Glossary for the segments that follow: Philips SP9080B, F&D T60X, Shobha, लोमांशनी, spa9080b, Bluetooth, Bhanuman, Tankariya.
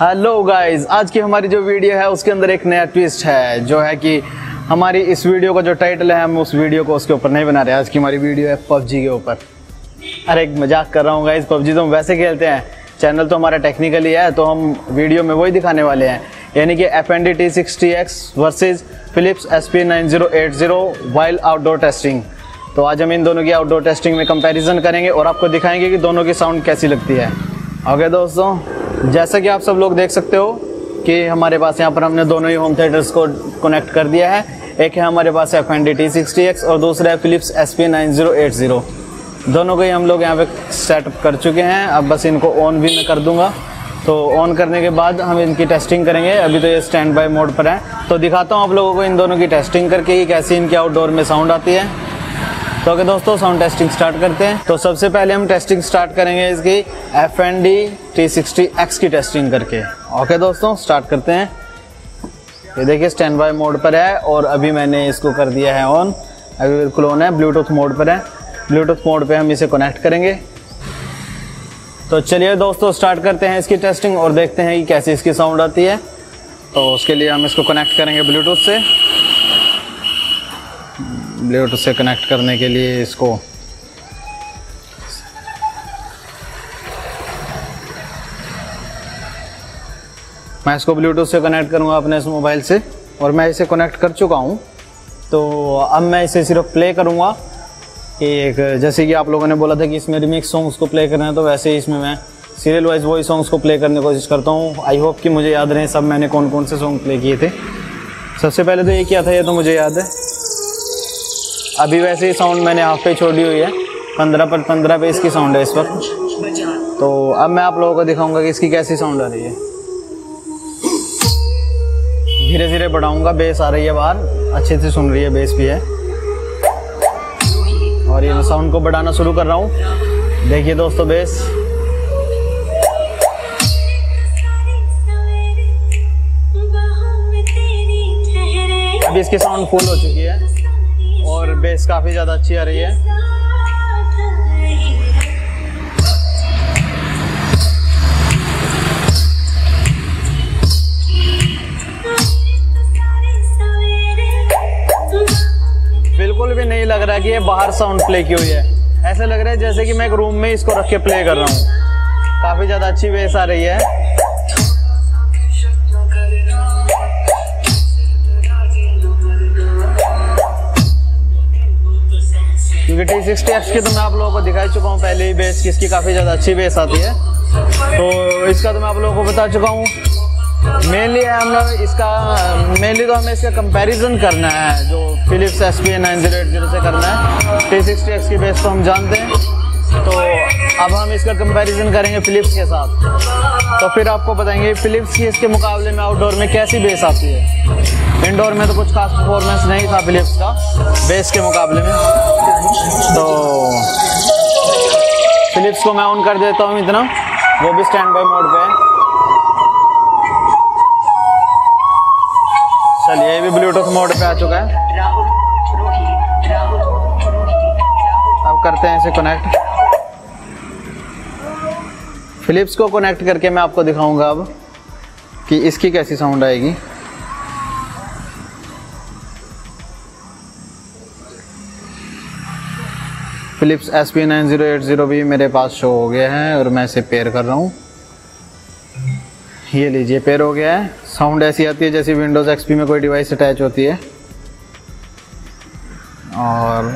Hello guys, आज की हमारी जो वीडियो है उसके अंदर एक नया ट्विस्ट है, जो है कि हमारी इस वीडियो का जो टाइटल है हम उस वीडियो को उसके ऊपर नहीं बना रहे। आज की हमारी वीडियो है पबजी के ऊपर। अरे एक मजाक कर रहा हूँ गाइज, पबजी तो हम वैसे खेलते हैं, चैनल तो हमारा टेक्निकली है, तो हम वीडियो में वही दिखाने वाले हैं, यानी कि F&D T60X versus Philips SP9080 wild outdoor testing. तो आज हम इन दोनों की आउटडोर टेस्टिंग में कंपेरिजन करेंगे और आपको दिखाएंगे कि दोनों की साउंड कैसी लगती है। ओके दोस्तों, जैसा कि आप सब लोग देख सकते हो कि हमारे पास यहाँ पर हमने दोनों ही होम थिएटर्स को कनेक्ट कर दिया है। एक है हमारे पास F&D T60X और दूसरा है फिलिप्स SP9080। दोनों को ही हम लोग यहाँ पे सेटअप कर चुके हैं। अब बस इनको ऑन भी मैं कर दूंगा, तो ऑन करने के बाद हम इनकी टेस्टिंग करेंगे। अभी तो ये स्टैंड बाय मोड पर है, तो दिखाता हूँ आप लोगों को इन दोनों की टेस्टिंग करके कि कैसी इनकी आउटडोर में साउंड आती है। तो ओके दोस्तों, साउंड टेस्टिंग स्टार्ट करते हैं। तो सबसे पहले हम टेस्टिंग स्टार्ट करेंगे इसकी F&D T60X की टेस्टिंग करके। ओके दोस्तों, स्टार्ट करते हैं। ये देखिए स्टैंड बाय मोड पर है और अभी मैंने इसको कर दिया है ऑन। अभी बिल्कुल ऑन है, ब्लूटूथ मोड पर है। ब्लूटूथ मोड पे हम इसे कनेक्ट करेंगे। तो चलिए दोस्तों, स्टार्ट करते हैं इसकी टेस्टिंग और देखते हैं कि कैसे इसकी साउंड आती है। तो उसके लिए हम इसको कनेक्ट करेंगे ब्लूटूथ से। ब्लूटूथ से कनेक्ट करने के लिए इसको मैं इसको ब्लूटूथ से कनेक्ट करूंगा अपने इस मोबाइल से, और मैं इसे कनेक्ट कर चुका हूं। तो अब मैं इसे सिर्फ प्ले करूंगा। एक जैसे कि आप लोगों ने बोला था कि इसमें रिमिक्स सॉन्ग्स को प्ले करना है, तो वैसे ही इसमें मैं सीरियल वाइज वॉइस सॉन्ग्स को प्ले करने की कोशिश करता हूँ। आई होप कि मुझे याद रहे सब मैंने कौन कौन से सॉन्ग प्ले किए थे। सबसे पहले तो ये किया था, ये तो मुझे याद है। अभी वैसे ही साउंड मैंने हाफ पे छोड़ी हुई है, 15/15 पे इसकी साउंड है इस वक्त। तो अब मैं आप लोगों को दिखाऊंगा कि इसकी कैसी साउंड आ रही है। धीरे धीरे बढ़ाऊंगा, बेस आ रही है बाहर, अच्छे से सुन रही है, बेस भी है। और ये मैं साउंड को बढ़ाना शुरू कर रहा हूँ। देखिए दोस्तों बेस, अभी इसकी साउंड फुल हो चुकी है और बेस काफ़ी ज़्यादा अच्छी आ रही है। बिल्कुल भी नहीं लग रहा कि ये बाहर साउंड प्ले की हुई है, ऐसा लग रहा है जैसे कि मैं एक रूम में इसको रख के प्ले कर रहा हूँ। काफ़ी ज़्यादा अच्छी बेस आ रही है। T60X की तो मैं आप लोगों को दिखा चुका हूँ पहले ही बेस, किसकी काफ़ी ज़्यादा अच्छी बेस आती है, तो इसका तो मैं आप लोगों को बता चुका हूँ। मेनली है हमने इसका हमें इसका कंपैरिजन करना है, जो फिलिप्स SP9080 से करना है। T60X की बेस तो हम जानते हैं, तो अब हम इसका कंपैरिजन करेंगे फिलिप्स के साथ। तो फिर आपको बताएंगे फिलिप्स की इसके मुकाबले में आउटडोर में कैसी बेस आती है। इंडोर में तो कुछ खास परफॉर्मेंस नहीं था फिलिप्स का बेस के मुकाबले में। तो फिलिप्स को मैं ऑन कर देता हूँ इतना, वो भी स्टैंड बाय मोड पे है। चलिए ये भी ब्लूटूथ मोड पे आ चुका है। अब करते हैं इसे कनेक्ट। फिलिप्स को कनेक्ट करके मैं आपको दिखाऊंगा अब कि इसकी कैसी साउंड आएगी। फिलिप्स SP9080 भी मेरे पास शो हो गया है और मैं इसे पेयर कर रहा हूँ। ये लीजिए, पेयर हो गया है। साउंड ऐसी आती है जैसे विंडोज़ XP में कोई डिवाइस अटैच होती है। और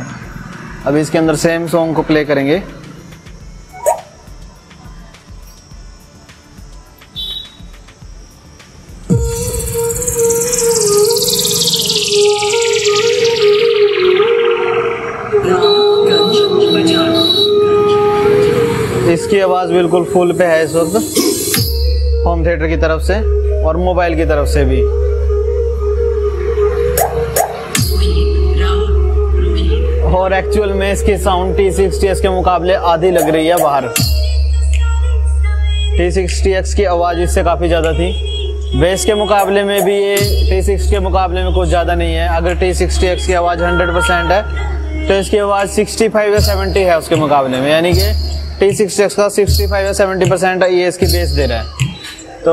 अभी इसके अंदर सेम सॉन्ग को प्ले करेंगे। इसकी आवाज़ बिल्कुल फुल पे है इस वक्त, होम थिएटर की तरफ से और मोबाइल की तरफ से भी। और एक्चुअल में इसकी साउंड T60X के मुकाबले आधी लग रही है बाहर। T60X की आवाज़ इससे काफ़ी ज़्यादा थी। बेस के मुकाबले में भी ये T60 के मुकाबले में कुछ ज़्यादा नहीं है। अगर T60X की आवाज़ 100% है तो इसकी आवाज़ 65 या 70 है उसके मुकाबले में, यानी कि T60X का 65 या 70% ये इसकी बेस दे रहा है। तो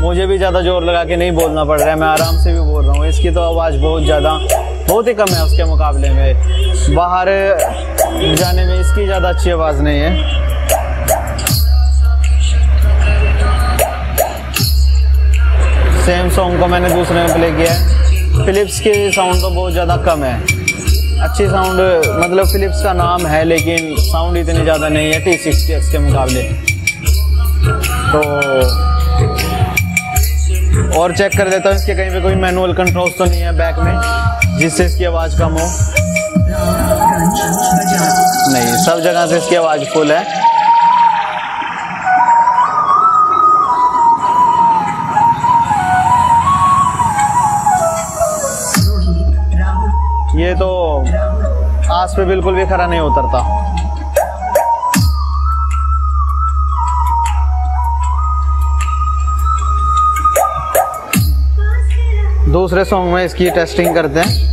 मुझे भी ज़्यादा जोर लगा के नहीं बोलना पड़ रहा है, मैं आराम से भी बोल रहा हूँ। इसकी तो आवाज़ बहुत ही कम है उसके मुकाबले में, बाहर जाने में इसकी ज़्यादा अच्छी आवाज़ नहीं है। सेम सॉन्ग को मैंने दूसरे में प्ले किया है। फिलिप्स के साउंड तो बहुत ज़्यादा कम है, अच्छी साउंड मतलब फिलिप्स का नाम है लेकिन साउंड इतने ज़्यादा नहीं है T60X के मुकाबले। तो और चेक कर देता हूँ इसके कहीं पे कोई मैनुअल कंट्रोल्स तो नहीं है बैक में जिससे इसकी आवाज़ कम हो। नहीं, सब जगह से इसकी आवाज़ फुल है। ये तो आस पे बिल्कुल भी खरा नहीं उतरता। दूसरे सॉन्ग में इसकी टेस्टिंग करते हैं।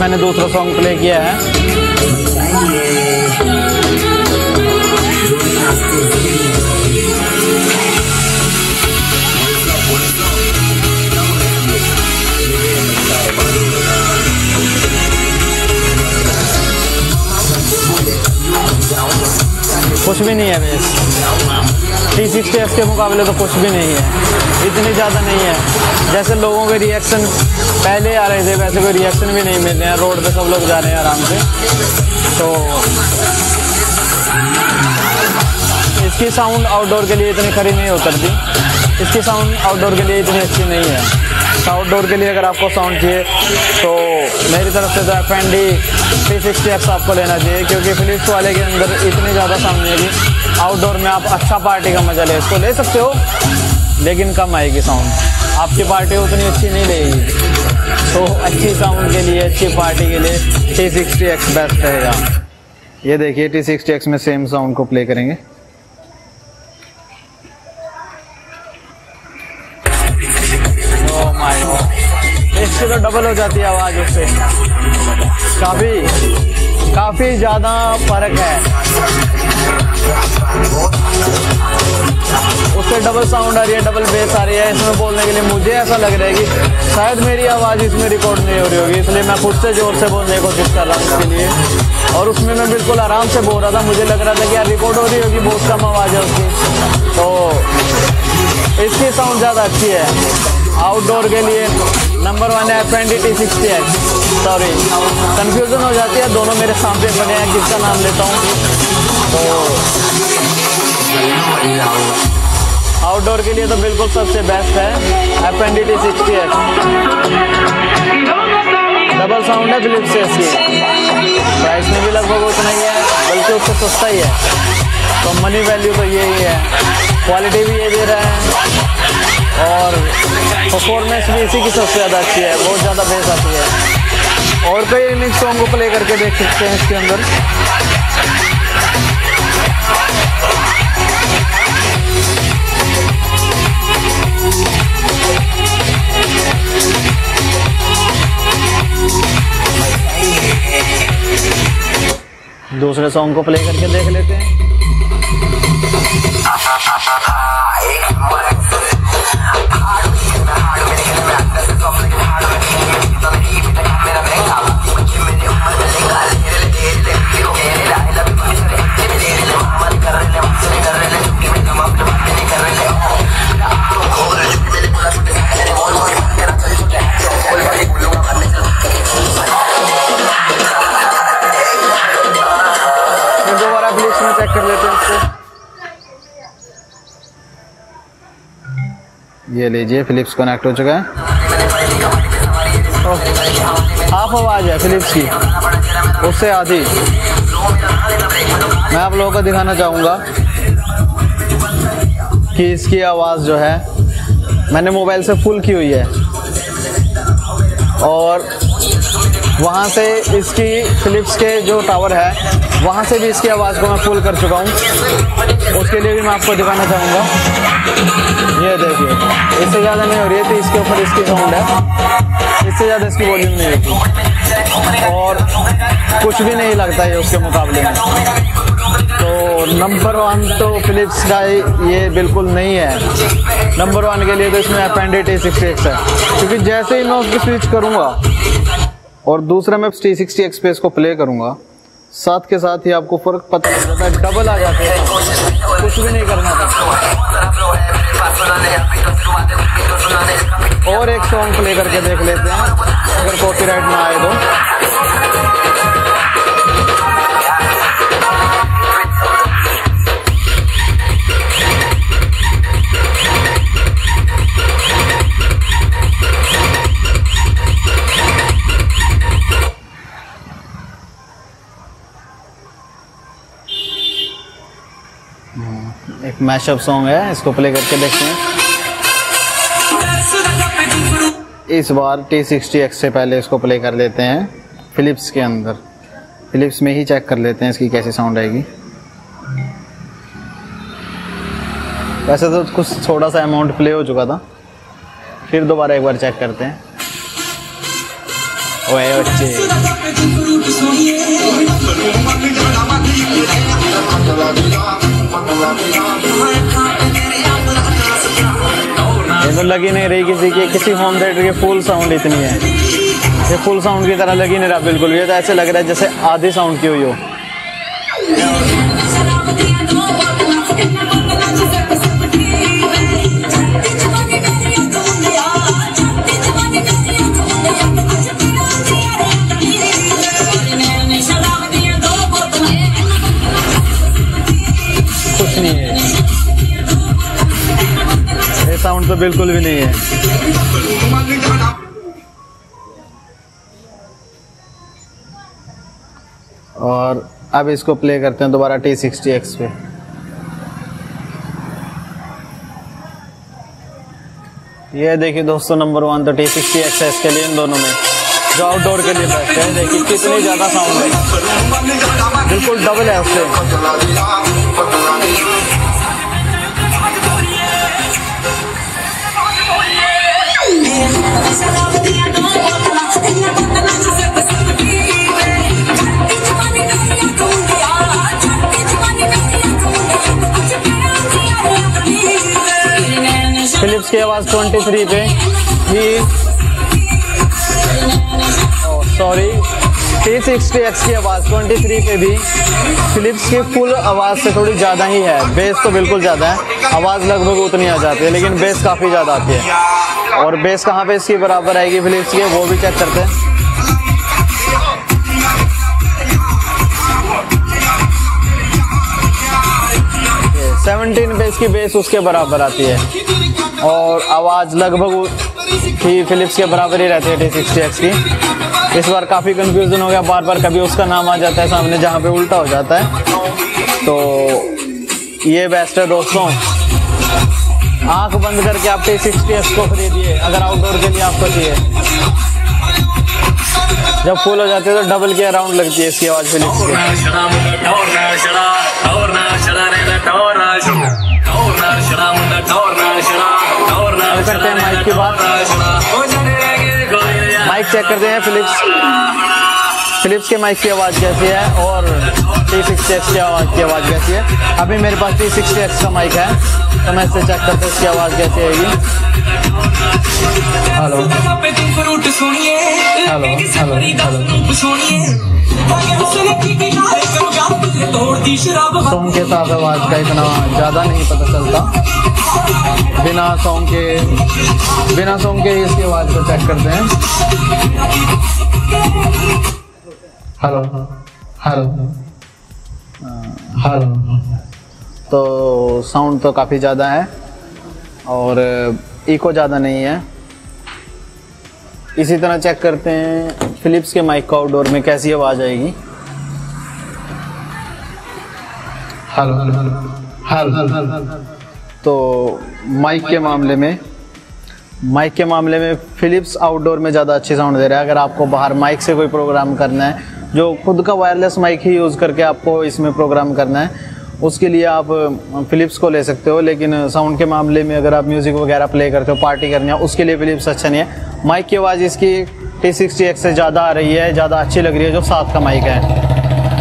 मैंने दूसरा सॉन्ग प्ले किया है। कुछ भी नहीं है बेस, T60X के मुकाबले तो कुछ भी नहीं है, इतनी ज़्यादा नहीं है। जैसे लोगों के रिएक्शन पहले आ रहे थे वैसे कोई रिएक्शन भी नहीं मिल रहे हैं। रोड पे सब लोग जा रहे हैं आराम से। तो इसकी साउंड आउटडोर के लिए इतनी खरी नहीं उतरती, इसकी साउंड आउटडोर के लिए इतनी अच्छी नहीं है। आउटडोर के लिए अगर आपको साउंड चाहिए तो मेरी तरफ से तो F&D T60X आपको लेना चाहिए, क्योंकि फिलिप्स वाले के अंदर इतनी ज़्यादा साउंड नहीं है। आउटडोर में आप अच्छा पार्टी का मज़ा ले इसको ले सकते हो, लेकिन कम आएगी साउंड, आपकी पार्टी उतनी अच्छी नहीं रहेगी। तो अच्छी साउंड के लिए, अच्छी पार्टी के लिए T60X बेस्ट रहेगा। ये देखिए T60X में सेम साउंड को प्ले करेंगे। इससे तो डबल हो जाती है आवाज़, उससे काफ़ी ज़्यादा फर्क है। उससे डबल साउंड आ रही है, डबल बेस आ रही है। इसमें बोलने के लिए मुझे ऐसा लग रहा है कि शायद मेरी आवाज़ इसमें रिकॉर्ड नहीं हो रही होगी, इसलिए मैं खुद से ज़ोर से बोलने की कोशिश कर रहा हूँ उसके लिए। और उसमें मैं बिल्कुल आराम से बोल रहा था, मुझे लग रहा था कि यार रिकॉर्ड हो रही होगी, बहुत कम आवाज़ है उसकी। तो इसकी साउंड ज़्यादा अच्छी है। आउटडोर के लिए नंबर 1 है F&D T60X। सॉरी, कन्फ्यूज़न हो जाती है, दोनों मेरे सामने बने हैं किसका नाम लेता हूँ। तो आउटडोर के लिए तो बिल्कुल सबसे बेस्ट है F&D T60X। डबल साउंड है फिलिप्स से, प्राइस में भी लगभग उतना ही है, बल्कि उससे सस्ता ही है। तो मनी वैल्यू तो यही है, क्वालिटी भी ये दे रहा है और परफॉर्मेंस भी इसी की सबसे ज़्यादा अच्छी है, बहुत ज़्यादा बेस आती है। और कई रिमिक्स सॉन्ग को प्ले करके देख सकते हैं इसके अंदर। दूसरे सॉन्ग को प्ले करके देख लेते हैं। चेक कर लेते हैं इसको। ये लीजिए फिलिप्स कनेक्ट हो चुका है। हाफ आवाज़ है फिलिप्स की, उससे आधी। मैं आप लोगों को दिखाना चाहूँगा कि इसकी आवाज़ जो है मैंने मोबाइल से फुल की हुई है और वहाँ से इसकी फिलिप्स के जो टावर है वहाँ से भी इसकी आवाज़ को मैं फुल कर चुका हूँ, उसके लिए भी मैं आपको दिखाना चाहूँगा। ये देखिए, इससे ज़्यादा नहीं हो रही है तो इसके ऊपर इसकी साउंड है, इससे ज़्यादा इसकी वॉल्यूम नहीं होती और कुछ भी नहीं लगता है उसके मुकाबले में। तो नंबर वन तो फिलिप्स का ये बिल्कुल नहीं है। नंबर वन के लिए तो इसमें F&D T60X है, क्योंकि जैसे ही मैं उसकी स्विच करूँगा और दूसरा मैं T60X पे इसको प्ले करूँगा, साथ के साथ ही आपको फ़र्क पता लग जाता है, डबल आ जाता है, कुछ भी नहीं करना था। और एक सॉन्ग प्ले करके देख लेते हैं, अगर कॉपीराइट ना आए एक मैशअप सॉन्ग है, इसको प्ले करके देखते हैं। इस बार T60X से पहले इसको प्ले कर लेते हैं फिलिप्स के अंदर, फिलिप्स में ही चेक कर लेते हैं इसकी कैसी साउंड आएगी। वैसे तो कुछ थोड़ा सा अमाउंट प्ले हो चुका था, फिर दोबारा एक बार चेक करते हैं। ओए बच्चे, ये तो लगी नहीं रही किसी की, किसी होम थिएटर की फुल साउंड इतनी है, ये फुल साउंड की तरह लगी नहीं रहा बिल्कुल। ये तो ऐसे लग रहा है जैसे आधी साउंड की हुई हो। साउंड तो बिल्कुल भी नहीं है। और अब इसको प्ले करते हैं दोबारा T60X पे। ये देखिए दोस्तों, नंबर वन तो T60X है इसके लिए, इन दोनों में जो आउटडोर के लिए बेस्ट है। देखिए कितनी ज़्यादा साउंड है, बिल्कुल डबल है उससे। फिलिप्स की आवाज़ 23 पे ही, सॉरी T60X की आवाज़ 23 पे भी फिलिप्स की फुल आवाज़ से थोड़ी ज़्यादा ही है। बेस तो बिल्कुल ज़्यादा है, आवाज़ लगभग उतनी आ जाती है, लेकिन बेस काफ़ी ज़्यादा आती है। और बेस कहाँ पे इसकी बराबर आएगी फिलिप्स की, वो भी चेक करते हैं। okay, 17 पे इसकी बेस उसके बराबर आती है और आवाज़ लगभग ही फिलिप्स के बराबर ही रहती है T60X की। इस बार काफ़ी कंफ्यूजन हो गया, बार बार कभी उसका नाम आ जाता है सामने जहाँ पे उल्टा हो जाता है। तो ये बेस्ट है दोस्तों, आंख बंद करके आप T60X को खरीदिए अगर आउटडोर के लिए आपको चाहिए। जब फुल हो जाते हैं तो डबल के अराउंड लगती है इसकी आवाज़ फिलिप्स की। करते हैं माइक की बात, माइक चेक करते हैं फिलिप्स के माइक की आवाज़ कैसी है और T60X की आवाज़ कैसी है। अभी मेरे पास T60X का माइक है, तो मैं इससे चेक करते हैं इसकी आवाज़ कैसी आएगी। हेलो हेलो, सॉन्ग के साथ आवाज़ का इतना ज़्यादा नहीं पता चलता, बिना सॉन्ग के ही इसकी आवाज़ को चेक करते हैं। हेलो हेलो हल, तो साउंड तो काफ़ी ज़्यादा है और इको ज़्यादा नहीं है। इसी तरह चेक करते हैं फिलिप्स के माइक को आउटडोर में कैसी आवाज़ आएगी। हल हल हल। तो माइक के मामले में फिलिप्स आउटडोर में ज़्यादा अच्छी साउंड दे रहा है। अगर आपको बाहर माइक से कोई प्रोग्राम करना है, जो खुद का वायरलेस माइक ही यूज़ करके आपको इसमें प्रोग्राम करना है, उसके लिए आप फिलिप्स को ले सकते हो। लेकिन साउंड के मामले में अगर आप म्यूज़िक वगैरह प्ले करते हो, पार्टी करनी है, उसके लिए फिलिप्स अच्छा नहीं है। माइक की आवाज़ इसकी T60X से ज़्यादा आ रही है, ज़्यादा अच्छी लग रही है, जो साथ का माइक है।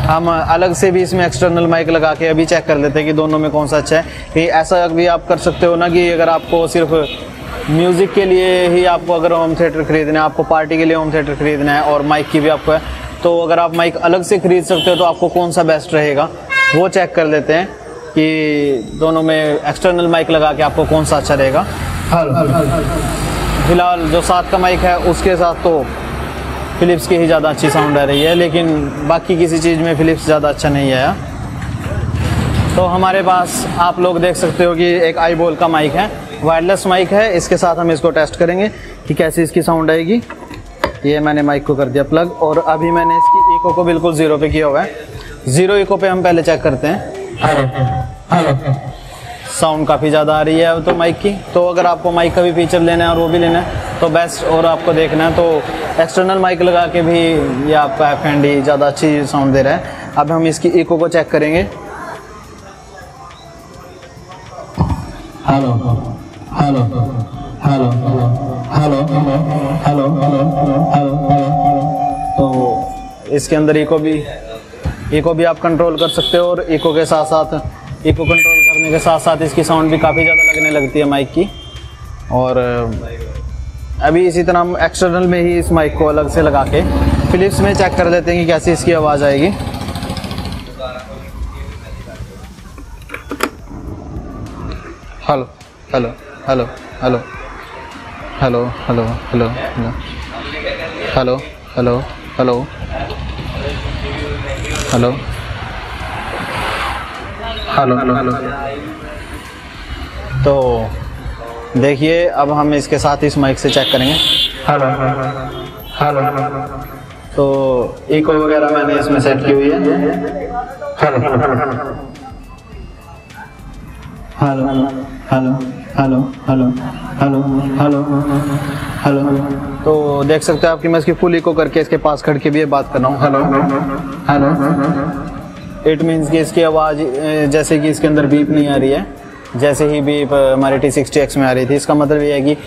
हम अलग से भी इसमें एक्सटर्नल माइक लगा के अभी चेक कर लेते हैं कि दोनों में कौन सा अच्छा है। कि ऐसा भी आप कर सकते हो ना, कि अगर आपको सिर्फ म्यूज़िक के लिए ही, आपको अगर होम थिएटर ख़रीदना है, आपको पार्टी के लिए होम थिएटर ख़रीदना है और माइक की भी आपको है, तो अगर आप माइक अलग से ख़रीद सकते हो तो आपको कौन सा बेस्ट रहेगा वो चेक कर लेते हैं कि दोनों में एक्सटर्नल माइक लगा के आपको कौन सा अच्छा रहेगा। फिलहाल जो साथ का माइक है उसके साथ तो फिलिप्स की ही ज़्यादा अच्छी साउंड आ रही है, लेकिन बाकी किसी चीज़ में फिलिप्स ज़्यादा अच्छा नहीं आया। तो हमारे पास आप लोग देख सकते हो कि एक आई बॉल का माइक है, वायरलेस माइक है। इसके साथ हम इसको टेस्ट करेंगे कि कैसी इसकी साउंड आएगी। ये मैंने माइक को कर दिया प्लग और अभी मैंने इसकी इको को बिल्कुल ज़ीरो पे किया हुआ है। ज़ीरो इको पे हम पहले चेक करते हैं। साउंड काफ़ी ज़्यादा आ रही है तो माइक की। तो अगर आपको माइक का भी फीचर लेना है और वो भी लेना है तो बेस्ट, और आपको देखना है तो एक्सटर्नल माइक लगा के भी ये आपका F&D ज़्यादा अच्छी साउंड दे रहा है। अब हम इसकी इको को चेक करेंगे। Hello hello hello hello hello hello. तो इसके अंदर इको भी आप कंट्रोल कर सकते हो और इको कंट्रोल करने के साथ साथ इसकी साउंड भी काफ़ी ज़्यादा लगने लगती है माइक की। और अभी इसी तरह हम एक्सटर्नल में ही इस माइक को अलग से लगा के फिलिप्स में चेक कर लेते हैं कि कैसी इसकी आवाज़ आएगी। Hello hello hello hello hello hello hello hello hello hello hello hello hello. तो देखिए अब हम इसके साथ इस माइक से चेक करेंगे। Hello hello. तो इको वगैरह मैंने इसमें सेट की हुई है। Hello hello hello hello hello hello hello hello. तो देख सकते हो आपकी, मैं इसकी फुल इको करके इसके पास खड़ के भी बात कर रहा हूँ। Hello hello. इट मीन्स कि इसकी आवाज़ जैसे कि इसके अंदर बीप नहीं आ रही है, जैसे ही बीप हमारे T60X में आ रही थी। इसका मतलब ये है कि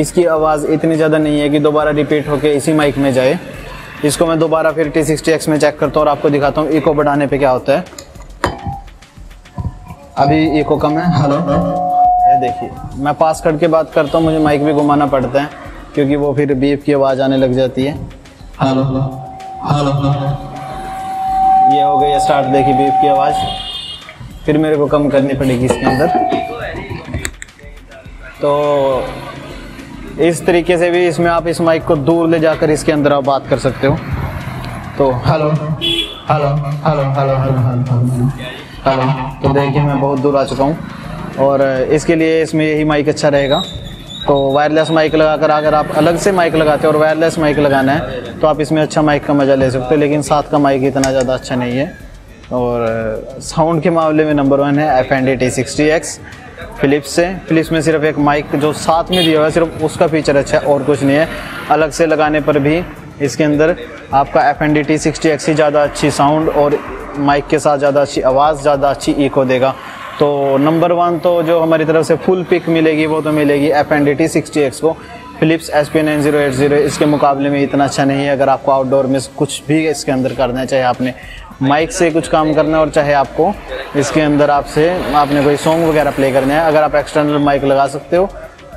इसकी आवाज़ इतनी ज़्यादा नहीं है कि दोबारा रिपीट होके इसी माइक में जाए। इसको मैं दोबारा फिर T60X में चेक करता हूँ और आपको दिखाता हूँ इको बढ़ाने पर क्या होता है। अभी इको कम है। हेलो। देखिए मैं पास खड़ के बात करता हूँ, मुझे माइक भी घुमाना पड़ता है क्योंकि वो फिर बीप की आवाज़ आने लग जाती है। Hello hello. ये हो गई स्टार्ट, देखिए बीप की आवाज़ फिर मेरे को कम करनी पड़ेगी इसके अंदर। तो इस तरीके से भी इसमें आप इस माइक को दूर ले जाकर इसके अंदर आप बात कर सकते हो। तो hello hello hello hello hello hello. तो देखिए मैं बहुत दूर आ चुका हूँ और इसके लिए इसमें यही माइक अच्छा रहेगा। तो वायरलेस माइक लगाकर अगर आप अलग से माइक लगाते हो और वायरलेस माइक लगाना है तो आप इसमें अच्छा माइक का मज़ा ले सकते हो, लेकिन साथ का माइक इतना ज़्यादा अच्छा नहीं है। और साउंड के मामले में नंबर 1 है F&D T60X फिलिप्स से। फिलिप्स में सिर्फ एक माइक जो साथ में दिया हुआ है, सिर्फ उसका फीचर अच्छा है और कुछ नहीं है। अलग से लगाने पर भी इसके अंदर आपका F&D T60X ही ज़्यादा अच्छी साउंड और माइक के साथ ज़्यादा अच्छी आवाज़, ज़्यादा अच्छी इको देगा। तो नंबर 1 तो जो हमारी तरफ से फुल पिक मिलेगी वो तो मिलेगी F&D T60X को। फिलिप्स SP9080 इसके मुकाबले में इतना अच्छा नहीं है। अगर आपको आउटडोर में कुछ भी इसके अंदर करना है, चाहे आपने माइक से कुछ काम करना है और चाहे आपको इसके अंदर आपने कोई सॉन्ग वगैरह प्ले करना है, अगर आप एक्सटर्नल माइक लगा सकते हो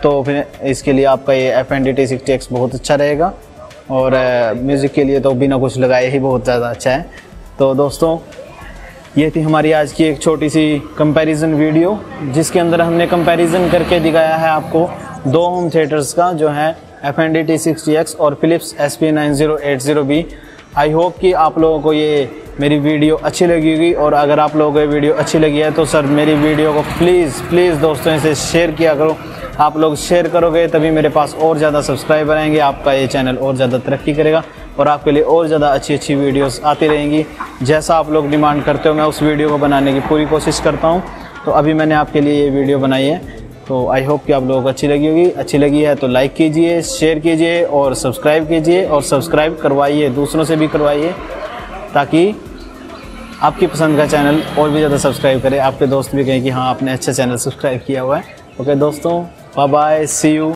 तो फिर इसके लिए आपका ये F&D T60X बहुत अच्छा रहेगा। और म्यूज़िक के लिए तो बिना कुछ लगाए ही बहुत ज़्यादा अच्छा है। तो दोस्तों ये थी हमारी आज की एक छोटी सी कंपैरिजन वीडियो, जिसके अंदर हमने कंपैरिजन करके दिखाया है आपको 2 होम थिएटर्स का, जो है F&D T60X और फिलिप्स SP9080B। आई होप कि आप लोगों को ये मेरी वीडियो अच्छी लगी होगी। और अगर आप लोगों को वीडियो अच्छी लगी है तो सर मेरी वीडियो को प्लीज़ दोस्तों इसे शेयर किया करो। आप लोग शेयर करोगे तभी मेरे पास और ज़्यादा सब्सक्राइबर आएंगे, आपका ये चैनल और ज़्यादा तरक्की करेगा और आपके लिए और ज़्यादा अच्छी अच्छी वीडियोस आती रहेंगी। जैसा आप लोग डिमांड करते हो मैं उस वीडियो को बनाने की पूरी कोशिश करता हूँ। तो अभी मैंने आपके लिए ये वीडियो बनाई है, तो आई होप कि आप लोगों को अच्छी लगी होगी। अच्छी लगी है तो लाइक कीजिए, शेयर कीजिए और सब्सक्राइब कीजिए, और सब्सक्राइब करवाइए, दूसरों से भी करवाइए ताकि आपकी पसंद का चैनल और भी ज़्यादा सब्सक्राइब करे, आपके दोस्त भी कहें कि हाँ आपने अच्छा चैनल सब्सक्राइब किया हुआ है। ओके दोस्तों, बाय बाय, सी यू।